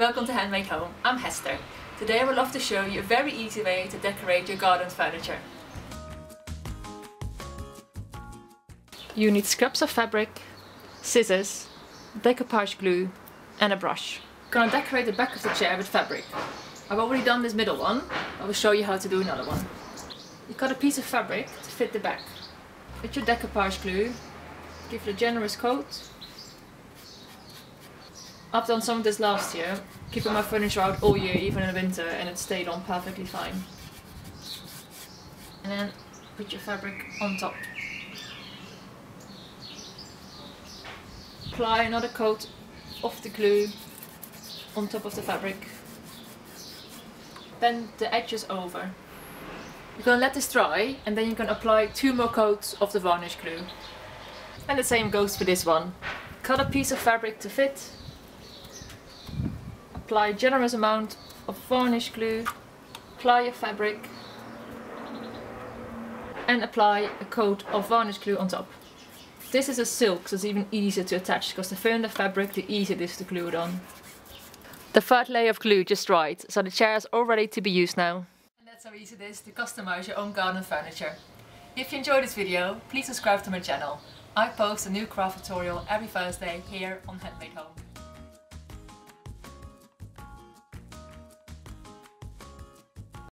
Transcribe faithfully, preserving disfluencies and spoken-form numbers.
Welcome to Handmade Home, I'm Hester. Today I would love to show you a very easy way to decorate your garden furniture. You need scraps of fabric, scissors, decoupage glue and a brush. I'm going to decorate the back of the chair with fabric. I've already done this middle one, I will show you how to do another one. You cut a piece of fabric to fit the back. With your decoupage glue, give it a generous coat. I've done some of this last year, keeping my furniture out all year, even in the winter, and it stayed on perfectly fine. And then put your fabric on top. Apply another coat of the glue on top of the fabric. Bend the edges over. You're going to let this dry and then you can apply two more coats of the varnish glue. And the same goes for this one. Cut a piece of fabric to fit. Apply a generous amount of varnish glue, apply your fabric and apply a coat of varnish glue on top. This is a silk, so it's even easier to attach, because the thinner the fabric, the easier it is to glue it on. The third layer of glue just dried, so the chair is all ready to be used now. And that's how easy it is to customize your own garden furniture. If you enjoyed this video, please subscribe to my channel. I post a new craft tutorial every Thursday here on Handmade Home.